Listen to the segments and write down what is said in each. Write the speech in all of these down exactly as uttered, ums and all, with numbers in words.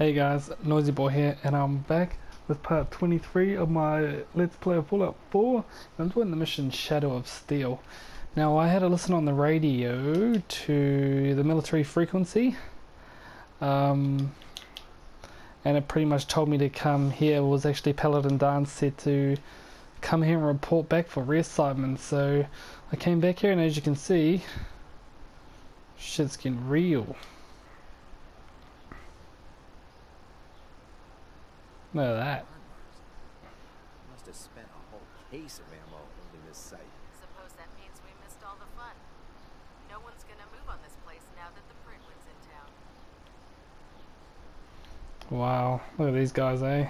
Hey guys, Noisy Boy here, and I'm back with part twenty-three of my Let's Play of Fallout four, and I'm doing the mission Shadow of Steel. Now, I had a listen on the radio to the military frequency, um, and it pretty much told me to come here. It was actually Paladin Danse said to come here and report back for reassignment, so I came back here, and as you can see, shit's getting real. Look at that. Must have spent a whole case of ammo in this site. Suppose that means we missed all the fun. No one's gonna move on this place now that the Prydwen's in town. Wow, look at these guys, eh?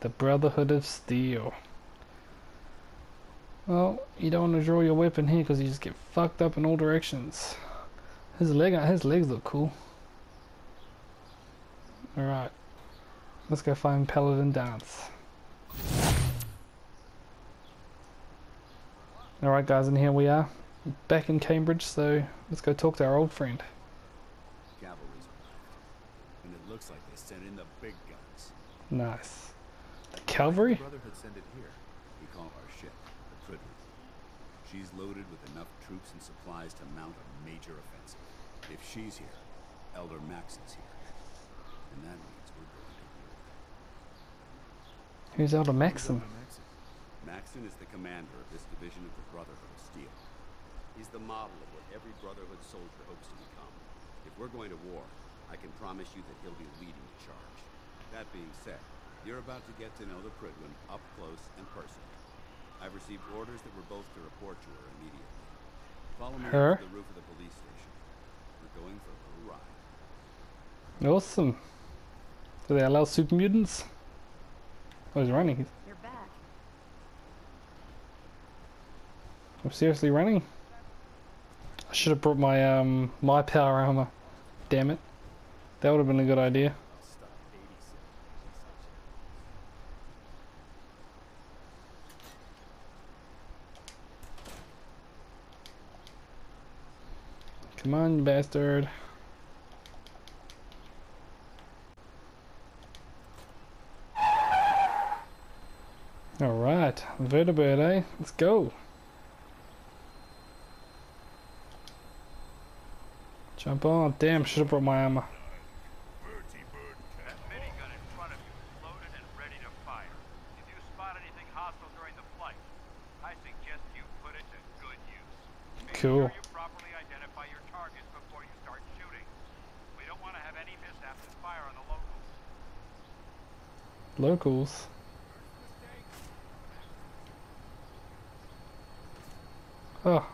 The Brotherhood of Steel. Well, you don't want to draw your weapon here because you just get fucked up in all directions. His leg, his legs look cool. All right. Let's go find Paladin Danse. Alright guys, and here we are. Back in Cambridge, so let's go talk to our old friend. Cavalry's arrived. And it looks like they sent in the big guns. Nice. The Calvary? My brother had sent it here. We call our ship the Prydwen. She's loaded with enough troops and supplies to mount a major offensive. If she's here, Elder Maxson's here. And that means we're going. Who's Elder Maxson? Maxson is the commander of this division of the Brotherhood of Steel. He's the model of what every Brotherhood soldier hopes to become. If we're going to war, I can promise you that he'll be leading the charge. That being said, you're about to get to know the Prydwen up close and personal. I've received orders that we're both to report to her immediately. Follow me her? to the roof of the police station. We're going for a little ride. Awesome. Do they allow super mutants? Oh, he's running. You're back. I'm seriously running? I should have brought my um my power armor. Damn it. That would have been a good idea. Come on, you bastard. Alright, vertebrate, eh? Let's go! Jump on. Damn, should have brought my armor. That minigun in front of you is loaded and ready to fire. If you spot anything hostile during the flight, I suggest you put it to good use. Make cool. Sure you properly identify your targets before you start shooting. We don't want to have any mishaps and fire on the locals. Locals? Oh.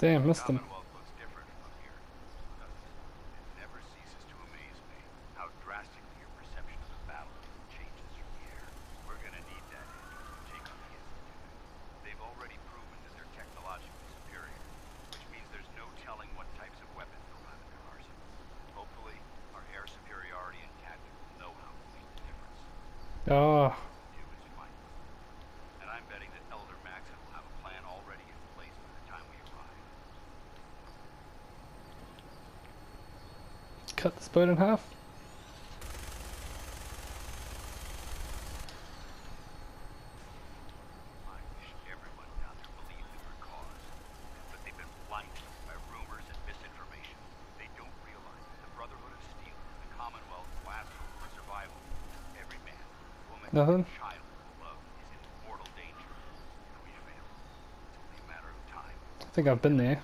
Damn, missed them. Commonwealth looks different from here. It never ceases to amaze me how drastically your perception of the battle changes from here. We're gonna need that energy to take on the Institute. They've already proven that they're technologically superior, which means there's no telling what types of weapons they'll have in their arsenal. Hopefully, our air superiority and tactical know-how will make the difference. Oh. Cut this boat in half. I wish everyone down there believed in her cause, but they've been blinded by rumors and misinformation. They don't realize that the Brotherhood of Steel and the Commonwealth will ask for survival. Every man, woman, Nothing. child, love is in mortal danger. And we have answers. It's only a matter of time. I think I've been there.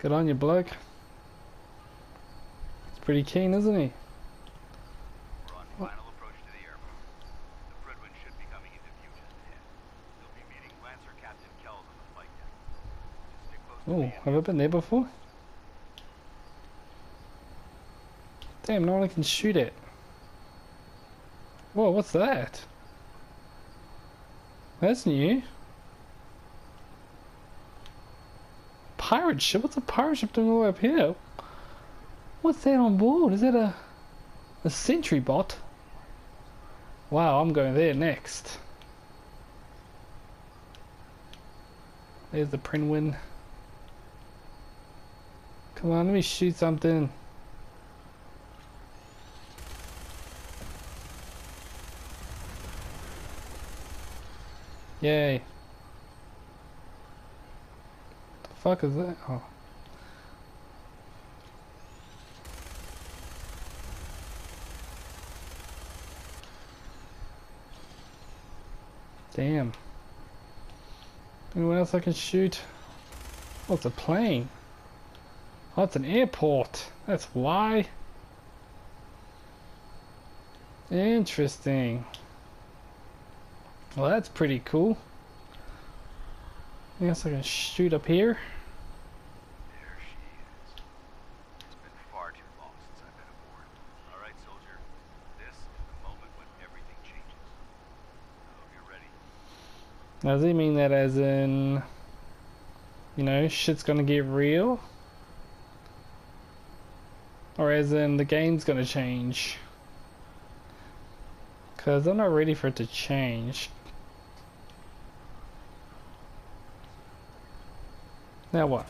Good on you, bloke. He's pretty keen, isn't he? We're on final approach to the airport. The Prydwen should be coming into view just ahead. They'll be meeting Lancer Captain Kells on the flight deck. Just stick close to the airport. Oh, have I been there before? Damn, no one I can shoot at. Whoa, what's that? That's new. Pirate ship? What's a pirate ship doing all the way up here? What's that on board? Is that a a sentry bot? Wow, I'm going there next. There's the Prydwen. Come on, let me shoot something. Yay. What the fuck is that? Oh. Damn. Anyone else I can shoot? Oh, it's a plane. Oh, it's an airport. That's why. Interesting. Well, that's pretty cool. Anything else I can shoot up here? There she is. It's been far too long since I've been aboard. Alright, soldier. This is the moment when everything changes. I hope you're ready. Now, does he mean that as in, you know, shit's gonna get real? Or as in the game's gonna change? Cause I'm not ready for it to change. Now what?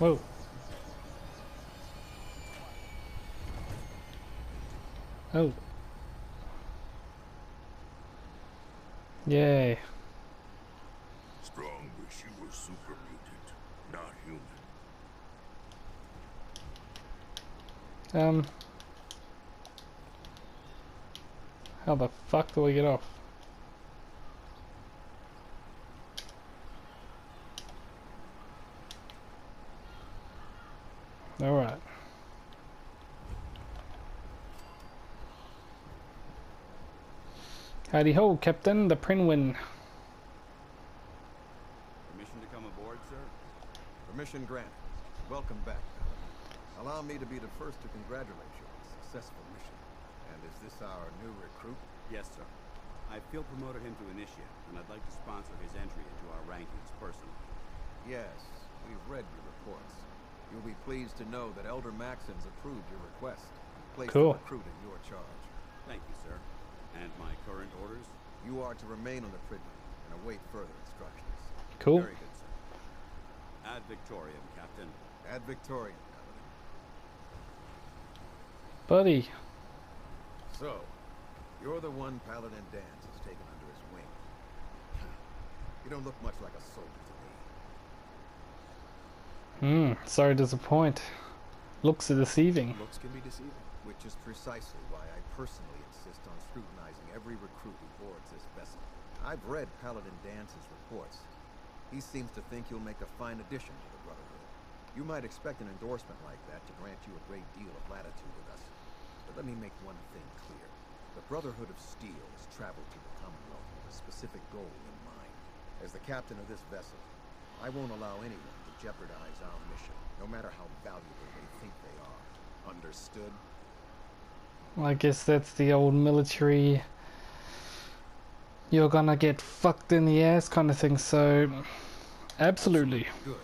Whoa. Oh. Yay. Strong, but she was super mutant, not human. Um, how the fuck do we get off? All right. Howdy ho, Captain, the Prydwen. Permission to come aboard, sir? Permission granted. Welcome back. Allow me to be the first to congratulate you on a successful mission. And is this our new recruit? Yes, sir. I feel promoted him to initiate, and I'd like to sponsor his entry into our rankings personally. Yes, we've read your reports. You'll be pleased to know that Elder Maxson's approved your request. Place cool. The recruit in your charge. Thank you, sir. And my current orders? You are to remain on the Prydwen and await further instructions. Cool. Very good, sir. Ad Victoriam, Captain. Ad Victoriam. Buddy. So, you're the one Paladin Danse has taken under his wing. You don't look much like a soldier to me. Hmm, sorry to disappoint. Looks are deceiving. Looks can be deceiving. Which is precisely why I personally insist on scrutinizing every recruit who boards this vessel. I've read Paladin Dance's reports. He seems to think you'll make a fine addition to the Brotherhood. You might expect an endorsement like that to grant you a great deal of latitude with us. But let me make one thing clear. The Brotherhood of Steel has traveled to the Commonwealth with a specific goal in mind. As the captain of this vessel, I won't allow anyone to jeopardize our mission, no matter how valuable they think they are. Understood? Well, I guess that's the old military, you're gonna get fucked in the ass kind of thing, so absolutely. Good.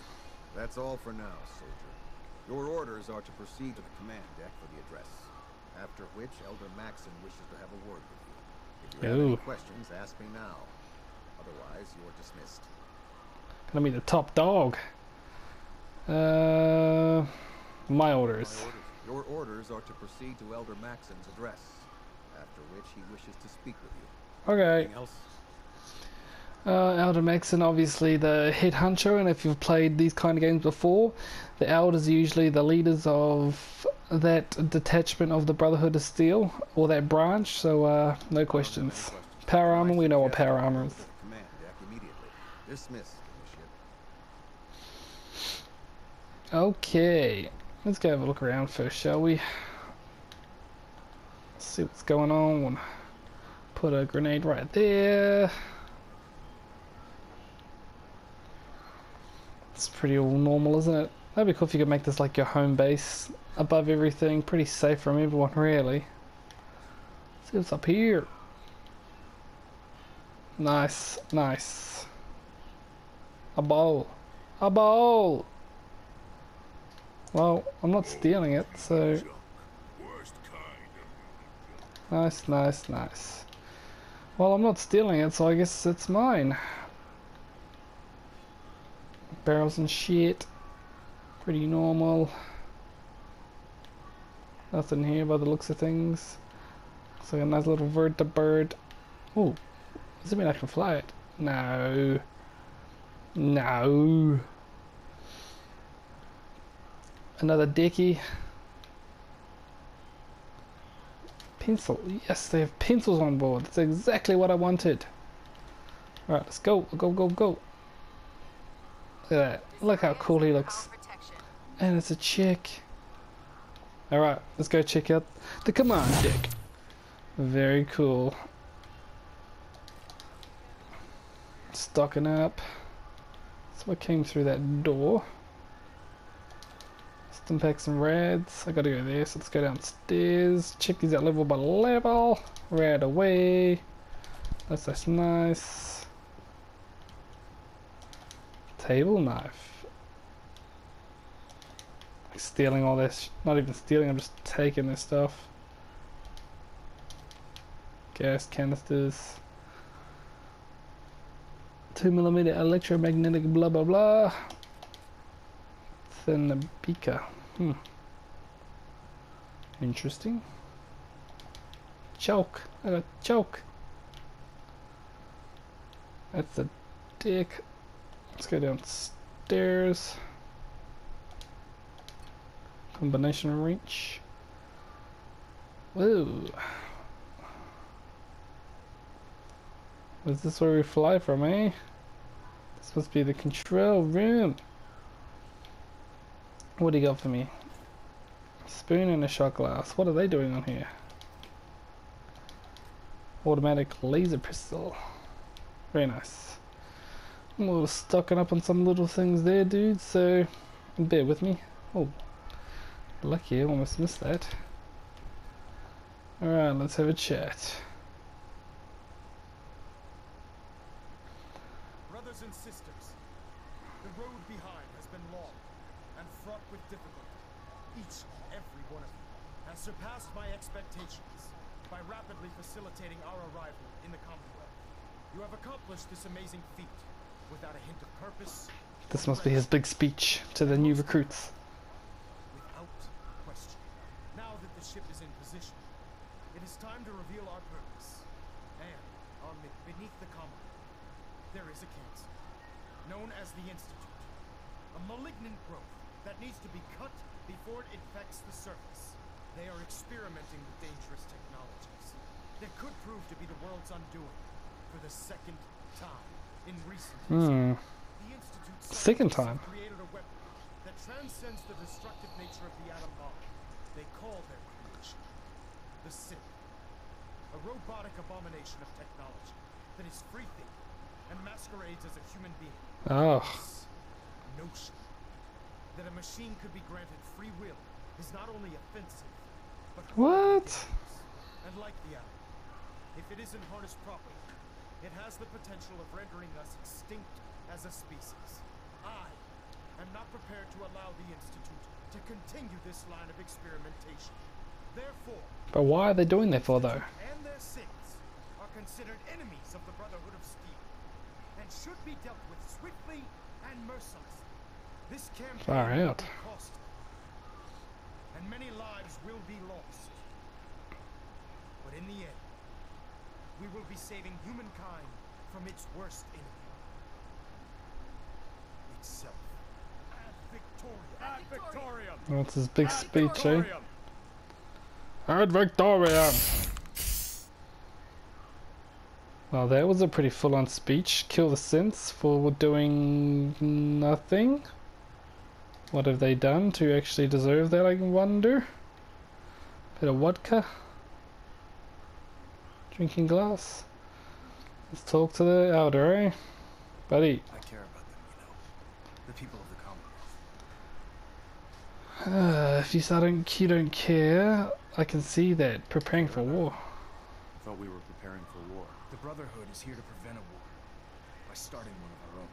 That's all for now, soldier. Your orders are to proceed to the command deck for the address, after which Elder Maxson wishes to have a word with you. If you have any questions, ask me now. Otherwise, you are dismissed. Gonna be the top dog. Uh, my orders. My orders. Your orders are to proceed to Elder Maxson's address, after which he wishes to speak with you. Okay. Anything else? Uh, Elder Maxson, obviously the head honcho, and if you've played these kind of games before, the elders are usually the leaders of that detachment of the Brotherhood of Steel, or that branch, so uh, no questions. Power armor, we know what power armor is. Okay, let's go have a look around first, shall we? Let's see what's going on. Put a grenade right there. It's pretty all normal, isn't it? That'd be cool if you could make this like your home base above everything, pretty safe from everyone, really. Let's see what's up here. Nice, nice. A bowl. A bowl! Well, I'm not stealing it, so. Nice, nice, nice. Well, I'm not stealing it, so I guess it's mine. barrels and shit. Pretty normal. Nothing here by the looks of things. Looks like a nice little bird to bird. Oh, does it mean I can fly it? No. No. Another dicky. Pencil. Yes, they have pencils on board. That's exactly what I wanted. Alright, let's go. Go, go, go. Look at that. Look how cool he looks. And it's a chick. Alright, let's go check out the command deck. Very cool. Stocking up. That's what came through that door. Let's unpack some rads. I gotta go there, so let's go downstairs. Check these out level by level. Rad away. That's, that's nice. Table knife. Like stealing all this. Not even stealing, I'm just taking this stuff. Gas canisters. two millimeter electromagnetic blah blah blah. Thin beaker. Hmm. Interesting. Choke. I got choke. That's a dick. Let's go downstairs. Combination reach. Whoa. Is this where we fly from, eh? This must be the control room. What do you got for me? A spoon and a shot glass. What are they doing on here? Automatic laser pistol. Very nice. I'm a little stocking up on some little things there, dude, so bear with me. Oh, lucky I almost missed that. Alright, let's have a chat. Brothers and sisters, the road behind has been long and fraught with difficulty. Each and every one of you has surpassed my expectations by rapidly facilitating our arrival in the Commonwealth. You have accomplished this amazing feat without a hint of purpose. This must be his big speech to the new recruits. Without question. Now that the ship is in position, it is time to reveal our purpose and our myth beneath the Commonwealth. There is a cancer known as the Institute, a malignant growth that needs to be cut before it infects the surface. They are experimenting with dangerous technologies that could prove to be the world's undoing. For the second time in recent history, the Institute second time created a weapon that transcends the destructive nature of the atom bomb. They call their creation the Synth, a robotic abomination of technology that is free thinking and masquerades as a human being. Oh. This notion that a machine could be granted free will is not only offensive, but what? And like the atom, if it isn't harnessed properly, it has the potential of rendering us extinct as a species. I am not prepared to allow the Institute to continue this line of experimentation. Therefore, but why are they doing that for, though? And their sins are considered enemies of the Brotherhood of Steel and should be dealt with swiftly and mercilessly. This campaign Far out. Will be costly, and many lives will be lost. But in the end, we will be saving humankind from its worst enemy. Itself. Ad Victoriam. Ad Victoriam. That's his big speech, eh? Ad Victoriam. Well, that was a pretty full-on speech. Kill the synths for doing nothing. What have they done to actually deserve that, I wonder? Bit of vodka. Drinking glass. Let's talk to the elder, eh? Buddy. I care about them, you know. The people of the Commonwealth. Uh, if you say I don't, you don't care, I can see that. Preparing for war. I thought we were preparing for war. The Brotherhood is here to prevent a war by starting one of our own.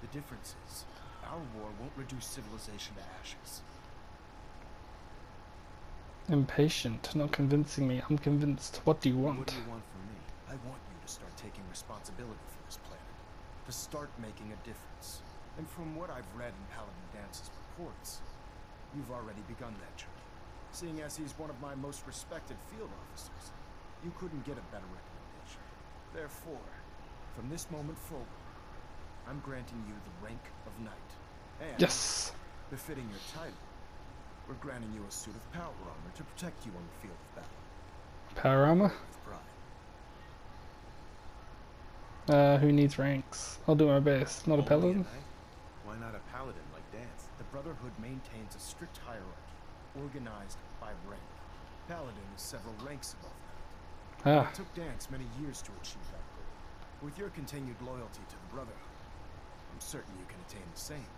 The difference is, our war won't reduce civilization to ashes. Impatient, not convincing me. I'm convinced. What do you want? What do you want from me? I want you to start taking responsibility for this planet. To start making a difference. And from what I've read in Paladin Danse's reports, you've already begun that journey. Seeing as he's one of my most respected field officers, you couldn't get a better recommendation. Therefore, from this moment forward, I'm granting you the rank of knight. And, yes, befitting your title, we're granting you a suit of power armor to protect you on the field of battle. Power armor? Uh, who needs ranks? I'll do my best. Not a paladin. Why not a paladin like Dance? The Brotherhood maintains a strict hierarchy, organized by rank. Paladin is several ranks above that. Ah. It took Dance many years to achieve that goal. With your continued loyalty to the Brotherhood, I'm certain you can attain the same.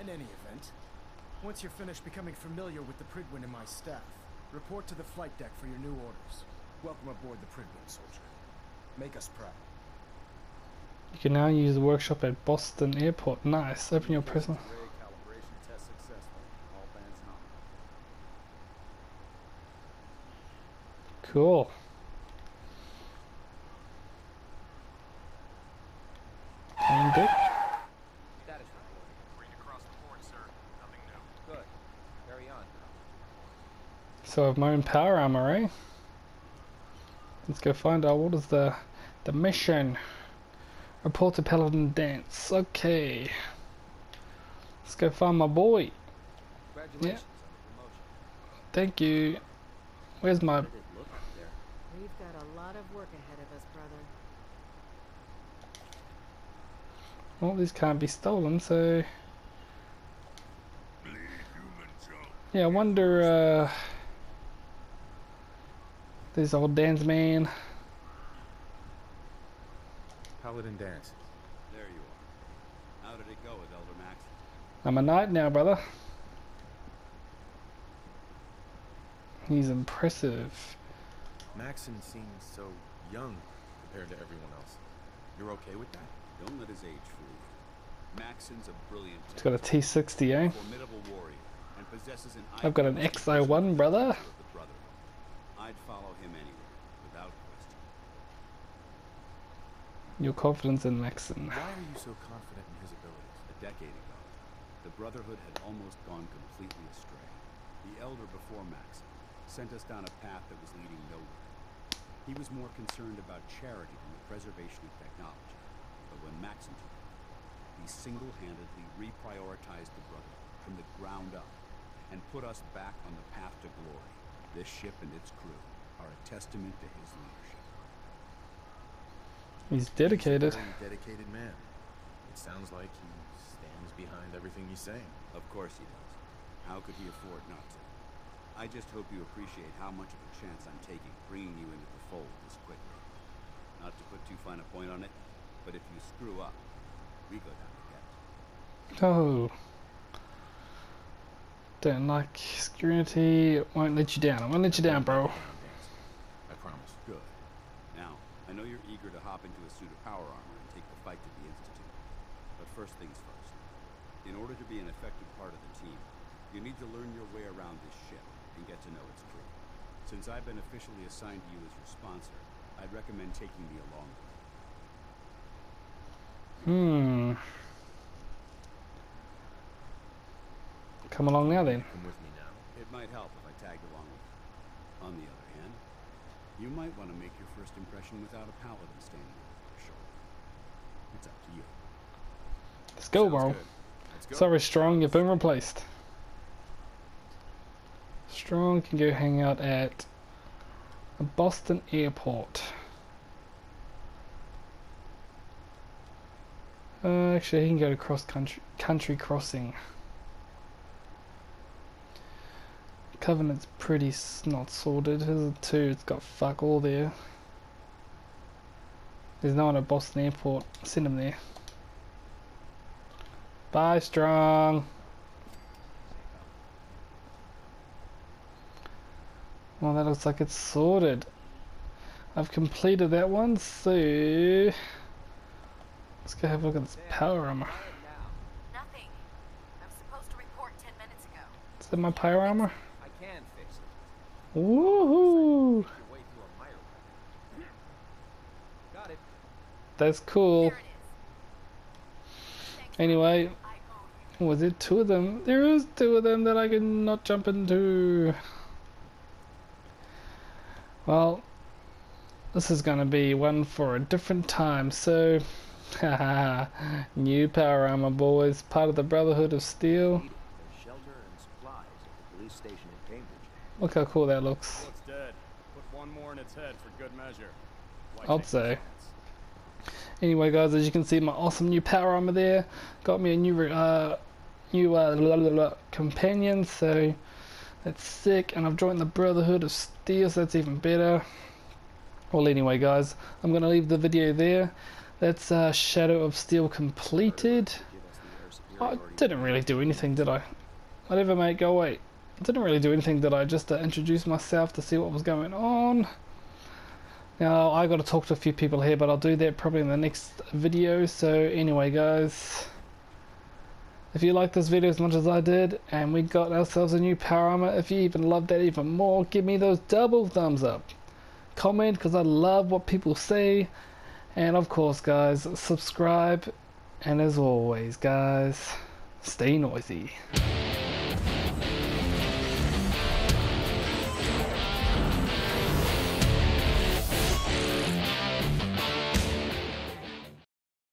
In any event, once you're finished becoming familiar with the Prydwen and my staff, report to the flight deck for your new orders. Welcome aboard the Prydwen, soldier. Make us proud. You can now use the workshop at Boston Airport. Nice. Open your personal. Cool. And Dick? That is reported. Read across the board, sir. Nothing new. Good. Carry on. So I have my own power armor, right? Let's go find out what is the the mission. Report to Paladin Danse. Okay. Let's go find my boy. Congratulations on the promotion. Thank you. Where's my We've got a lot of work ahead of us, brother. Well, these can't be stolen, so yeah, I wonder uh this old Dan's man. Paladin Danse. There you are. How did it go with Elder Maxson? I'm a knight now, brother. He's impressive. Maxson seems so young compared to everyone else. You're okay with that? Don't let his age fool you. Maxson's a brilliant. He's got a T sixty, eh? Formidable warrior, and possesses an I've got an X O one, brother. brother. I'd follow him anywhere, without question. Your confidence in Maxson. Why are you so confident in his abilities? A decade ago, the Brotherhood had almost gone completely astray. The elder before Maxson sent us down a path that was leading nowhere. He was more concerned about charity than the preservation of technology. But when Maxson took it, he single-handedly reprioritized the Brotherhood from the ground up and put us back on the path to glory. This ship and its crew are a testament to his leadership. He's dedicated. He's a dedicated man. It sounds like he stands behind everything he's saying. Of course he does. How could he afford not to? I just hope you appreciate how much of a chance I'm taking bringing you into the fold this quickly. Not to put too fine a point on it, but if you screw up, we go down the gap. Oh. Don't like security. It won't let you down. I won't let you down, bro. I promise. Good. Now, I know you're eager to hop into a suit of power armor and take the fight to the Institute. But first things first. In order to be an effective part of the team, you need to learn your way around this ship and get to know its crew. Since I've been officially assigned to you as your sponsor, I'd recommend taking me along with you. Hmm. Come along now, then. Come with me now. It might help if I tagged along with you. On the other hand, you might want to make your first impression without a paladin standing over your shoulder. It's up to you. Let's go, bro. Let's go. Sorry, Strong, you've been replaced. Strong can go hang out at a Boston Airport. Uh, actually, he can go to cross country country crossing. Covenant's pretty not sorted. His two, it's got fuck all there. There's no one at Boston Airport. Send him there. Bye, Strong. Well, that looks like it's sorted. I've completed that one, so let's go have a look at this power armor. Nothing. I'm supposed to report ten minutes ago. Is that my power armor? I can fix it. Woohoo! Got it. That's cool. Anyway, Was it two of them? There is two of them that I can not jump into. Well, this is going to be one for a different time. So, haha, new power armor, boys. Part of the Brotherhood of Steel. Shelter and supplies at the police station in Cambridge. Look how cool that looks. Well, it's dead. Put one more in its head for good measure. I'd say. Anyway, guys, as you can see, my awesome new power armor there got me a new uh, new uh, blah, blah, blah, companion, so that's sick. And I've joined the Brotherhood of Steel, so that's even better. Well, anyway, guys, I'm gonna leave the video there. That's uh, Shadow of Steel completed. Oh, I didn't really do anything, did I? Whatever, mate. Go away. I didn't really do anything, did I? Just uh, introduce myself to see what was going on. Now, I got to talk to a few people here, but I'll do that probably in the next video. So anyway, guys, if you like this video as much as I did, and we got ourselves a new power armor, if you even love that even more, give me those double thumbs up. Comment, because I love what people say. And of course, guys, subscribe. And as always, guys, stay noisy.